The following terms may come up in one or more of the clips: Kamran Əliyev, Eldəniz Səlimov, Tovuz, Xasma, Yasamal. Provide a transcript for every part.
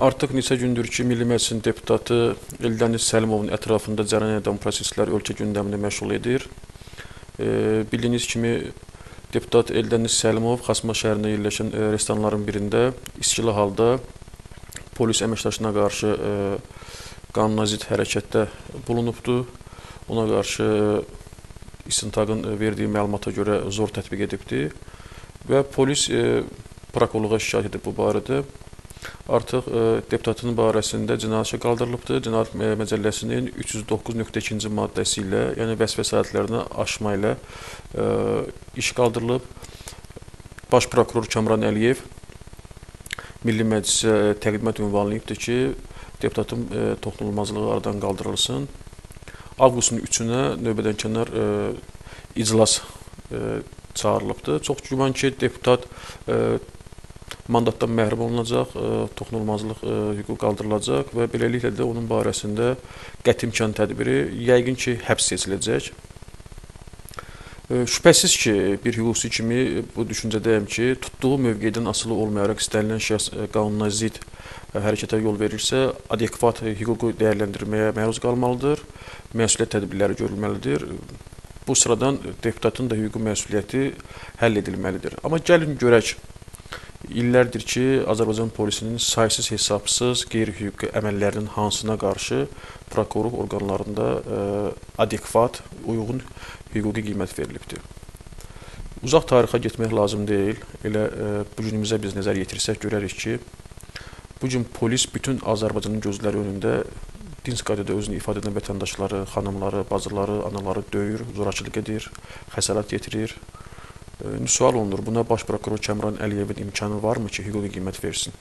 Artıq neçə gündür ki, Milli Məclisin deputatı Eldəniz Səlimovun ətrafında cərəyan edən proseslər ölkə gündəmini məşğul edir. Bildiyiniz kimi, deputat Eldəniz Səlimov Xasma şəhərində yerləşən restoranların birində iskili halda polis əməkdaşına qarşı qanuna zid hərəkətdə bulunubdur. Ona qarşı İstintaqın verdiyi məlumata görə zor tətbiq edibdir və polis prokurorluğa şikayət edib bu barədə. Artıq deputatın barəsində cinayət işi qaldırılıbdır. Cinayət məcəlləsinin 309.2-ci maddəsi ilə, yəni vəzifə sərhədlərini aşma ilə iş qaldırılıb. Baş prokuror Kamran Əliyev Milli Məclisə təqdimat ünvanlayıbdır ki, deputatın toxunulmazlığı aradan qaldırılsın. Avqustun 3-ünə növbədənkənar iclas çağırılıbdır. Çox güman ki, deputat mandatdan məhrum olunacaq, toxunulmazlıq hüququ qaldırılacaq və beləliklə də onun barəsində qətimkan tədbiri yəqin ki, həbs seçiləcək. Şübhəsiz ki, bir hüquqçu kimi bu düşüncədəyəm ki, tutduğu mövqedən asılı olmayaraq istənilən şəxs qanuna zid hərəkətə yol verirsə, adekvat hüququ dəyərləndirməyə məruz qalmalıdır. Məsuliyyət tədbirləri görülməlidir. Bu sıradan deputatın da hüquqi məsuliyyəti həll edilməlidir. Amma gəlin görək, illərdir ki, Azərbaycan polisinin saysız-hesabsız qeyri-hüquqi əməllərinin hansına qarşı prokurorluq orqanlarında adekvat, uyğun hüquqi qiymət verilibdir. Uzaq tarixə getmək lazım deyil. Elə bu günümüzə biz nəzər yetirsək, görərik ki, bu gün polis bütün Azərbaycanın gözləri önündə dinc qaydada özünü ifadə edən vətəndaşları, xanımları, bacıları, anaları döyür, zorakılıq edir, xəsarət yetirir. Sual olunur, buna baş prokuror Kamran Əliyevin imkanı varmı ki, hüquqi qiymət versin?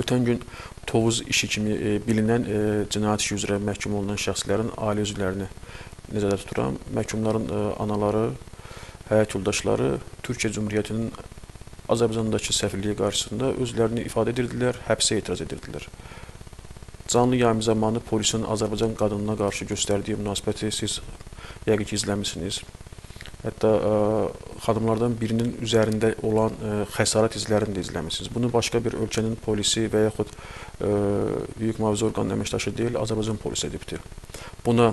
Ötən gün Tovuz işi kimi bilinən cinayət işi üzrə məhkum olunan şəxslərin ailə üzvlərini nəzərdə tuturam. Məhkumların anaları, həyat yoldaşları Türkiye Cumhuriyyətinin Azərbaycandakı səfirliyi qarşısında özlərini ifadə edirdilər, həbsə etiraz edirdilər. Canlı yayım zamanı polisin Azərbaycan qadınına qarşı göstərdiyi münasibəti siz yəqin ki, izləmişsiniz. Hətta xanımlardan birinin üzərində olan xəsarət izlərini də izləmişsiniz. Bunu başqa bir ölkənin polisi və yaxud Hüquq Mühafizə Orqanının əməkdaşı deyil, Azərbaycan polisi edibdir. Buna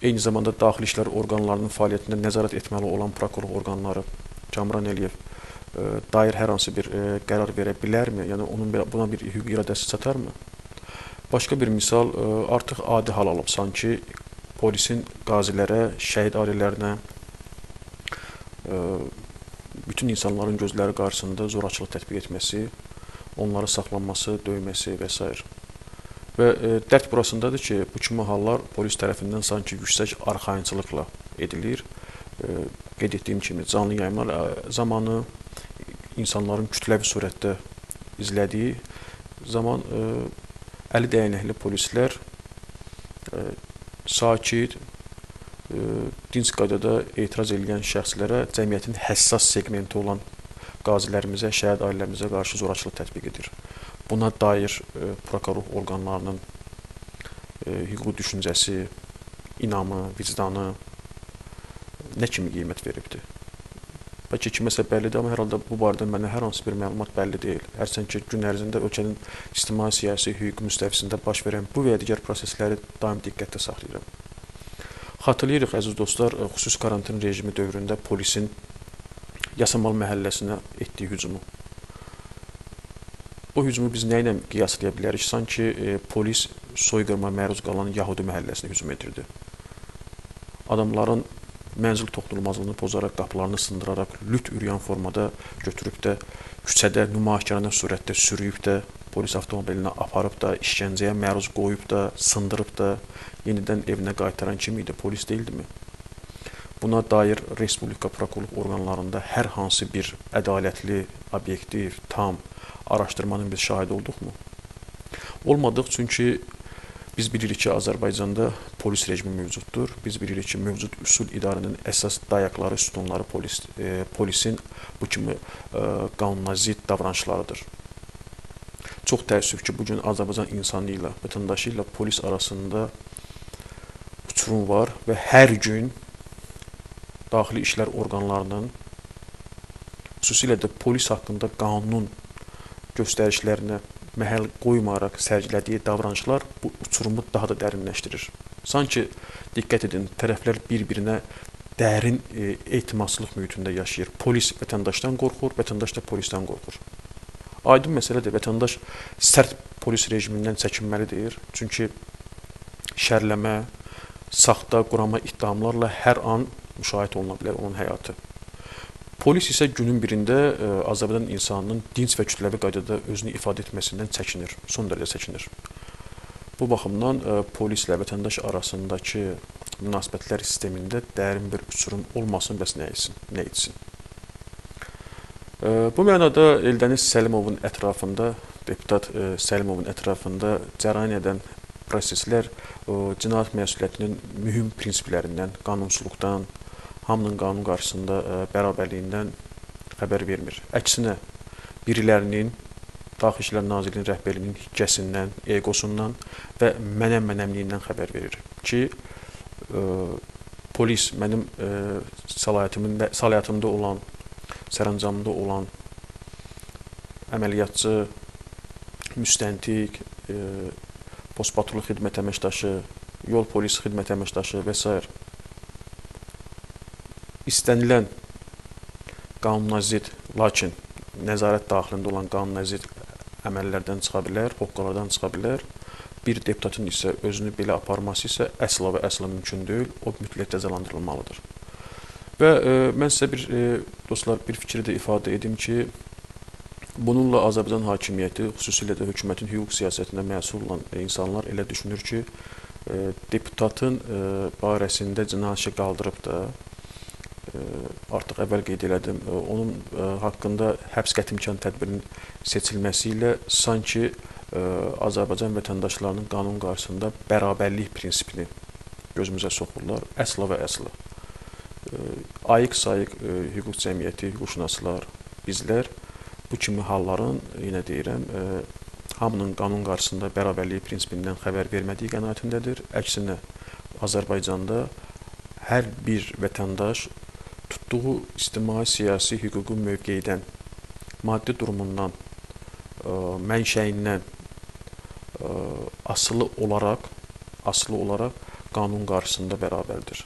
eyni zamanda Daxili İşlər orqanlarının fəaliyyətində nəzarət etməli olan prokuror orqanları Kamran Əliyev dair hər hansı bir qərar verə bilərmi? Yəni onun buna bir hüquqi iradəsi çatarmı? Başqa bir misal, artıq adi hal alıb sanki polisin qazilərə, şəhid ailələrinə, bütün insanların gözləri qarşısında zorakılıq tətbiq etməsi, onları saxlanması, döyməsi və s. Və dərd burasındadır ki, bu kimi hallar polis tərəfindən sanki yüksək arxayınçılıqla edilir. Qeyd etdiyim kimi, canlı yayımlar zamanı insanların kütləvi surətdə izlədiyi zaman əli dəyənəkli polislər sakit, dinc qaydada etiraz edən şəxslərə, cəmiyyətin həssas segmenti olan qazilərimizə, şəhid ailəmizə qarşı zorakılıq tətbiq edir. Buna dair prokurorluq orqanlarının hüquqi düşüncəsi, inamı, vicdanı nə kimi qiymət veribdir? Bəlkə kiməsə bəllidir, amma hər halda bu barədə mənə hər hansı bir məlumat bəlli deyil. Hərçənd ki, gün ərzində ölkənin ictimai-siyasi hüquqi müstəvisində baş verən bu və ya digər prosesləri daim diqqətdə saxlayıram. Xatırlayırıq, əziz dostlar, xüsusi karantin rejimi dövründə polisin Yasamal məhəlləsinə etdiyi hücumu. Bu hücumu biz nə ilə qiyaslaya bilərik? Sanki polis soyqırma məruz qalan Yahudi məhəlləsinə hücum edirdi. Adamların mənzil toxunulmazlığını pozaraq, qapılarını sındıraraq, lüt üryan formada götürüb də, küçədə nümayişkarana surətdə sürüyüb də, polis avtomobilinə aparıb da, işgəncəyə məruz qoyub da, sındırıb da, yenidən evinə qaytaran kim idi, polis deyildimi? Buna dair Respublika prokurorluq orqanlarında hər hansı bir ədalətli, obyektiv, tam araşdırmanın biz şahid olduqmu? Olmadıq, çünki biz bilirik ki, Azərbaycanda polis rejimi mövcuddur. Biz bilirik ki, mövcud üsul idarənin əsas dayaqları, sütunları polisin bu kimi qanuna zid davranışlarıdır. Çox təəssüf ki, bugün Azərbaycan insanı ilə, vətəndaşı ilə polis arasında uçurum var və hər gün daxili işlər orqanlarının, xüsusilə də polis haqqında qanun göstərişlərinə məhəl qoymayaraq sərgilədiyi davranışlar bu uçurumu daha da dərinləşdirir. Sanki, diqqət edin, tərəflər bir-birinə dərin etimaslıq mühitində yaşayır. Polis vətəndaşdan qorxur, vətəndaş da polisdən qorxur. Aydın məsələ də vətəndaş sərt polis rejimindən çəkinməlidir. Çünki şərləmə, saxta, qurama iddiamlarla hər an müşahidə oluna bilər onun həyatı. Polis isə günün birində Azərbaycan insanının dinc və kütləvi qaydada özünü ifadə etməsindən çəkinir, son dərəcə çəkinir. Bu baxımdan polislə vətəndaş arasındakı münasibətlər sistemində dərin bir uçurum olmasın, bəs nə etsin? Bu mənada Eldəniz Səlimovun ətrafında, deputat Səlimovun ətrafında cərəyan edən proseslər cinayət məsuliyyətinin mühüm prinsiplərindən, qanunsuzluqdan, hamının qanun qarşısında bərabərliyindən xəbər vermir. Əksinə, birilərinin, Daxili İşlər Nazirliyinin rəhbərliyinin hiccəsindən, eqosundan və mənəm-mənəmliyindən xəbər verir ki, polis mənim səlahiyyətimdə olan, sərəncamda olan əməliyyatçı, müstəntiq, postpatrullu xidmət əməkdaşı, yol polis xidmət əməkdaşı və s. İstənilən qanuna zid, lakin nəzarət daxilində olan qanuna zid əməllərdən çıxa bilər, hoqqalardan çıxa bilər. Bir deputatın isə özünü belə aparması isə əsla və əsla mümkün deyil, o mütləq cəzalandırılmalıdır. Və mən sizə dostlar, bir fikri də ifadə edim ki, bununla Azərbaycan hakimiyyəti, xüsusilə də hökumətin hüquq siyasətində məsul olan insanlar elə düşünür ki, deputatın barəsində cinayət işi qaldırıb da, artıq əvvəl qeyd elədim, onun haqqında həbs qətimkan tədbirinin seçilməsi ilə sanki Azərbaycan vətəndaşlarının qanun qarşısında bərabərlik prinsipini gözümüzə soxurlar, əsla və əsla. Ayıq-sayıq hüquq cəmiyyəti, hüquqşünaslar, bizlər bu kimi halların, yenə deyirəm, hamının qanun qarşısında bərabərlik prinsipindən xəbər vermədiyi qənaətindədir. Əksinə, Azərbaycanda hər bir vətəndaş tutduğu ictimai-siyasi hüququn mövqeyidən, maddi durumundan, mənşəyindən asılı olaraq qanun qarşısında bərabərdir.